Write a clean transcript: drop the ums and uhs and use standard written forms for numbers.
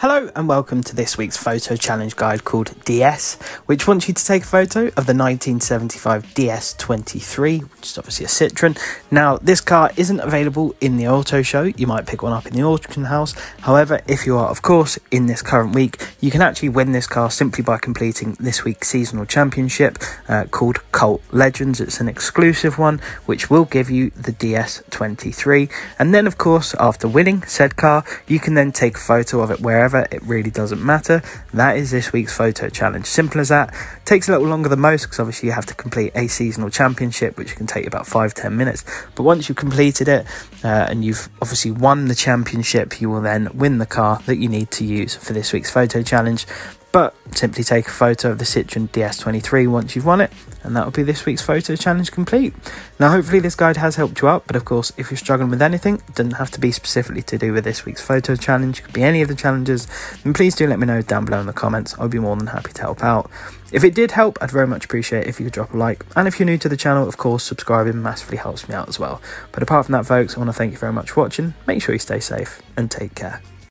Hello and welcome to this week's photo challenge guide called DS, which wants you to take a photo of the 1975 DS23, which is obviously a Citroën. Now, this car isn't available in the auto show. You might pick one up in the auction house. However, if you are, of course, in this current week, you can actually win this car simply by completing this week's seasonal championship called Cult Legends. It's an exclusive one, which will give you the DS23. And then, of course, after winning said car, you can then take a photo of it wherever. It really doesn't matter. That is this week's photo challenge, simple as that. Takes a little longer than most because obviously you have to complete a seasonal championship, which can take about 5–10 minutes, but once you've completed it and you've obviously won the championship, you will then win the car that you need to use for this week's photo challenge. But simply take a photo of the Citroën DS23 once you've won it, and that will be this week's photo challenge complete. Now, hopefully this guide has helped you out, but of course, if you're struggling with anything, it doesn't have to be specifically to do with this week's photo challenge, it could be any of the challenges, then please do let me know down below in the comments. I'll be more than happy to help out. If it did help, I'd very much appreciate it if you could drop a like, and if you're new to the channel, of course, subscribing massively helps me out as well. But apart from that, folks, I want to thank you very much for watching, make sure you stay safe, and take care.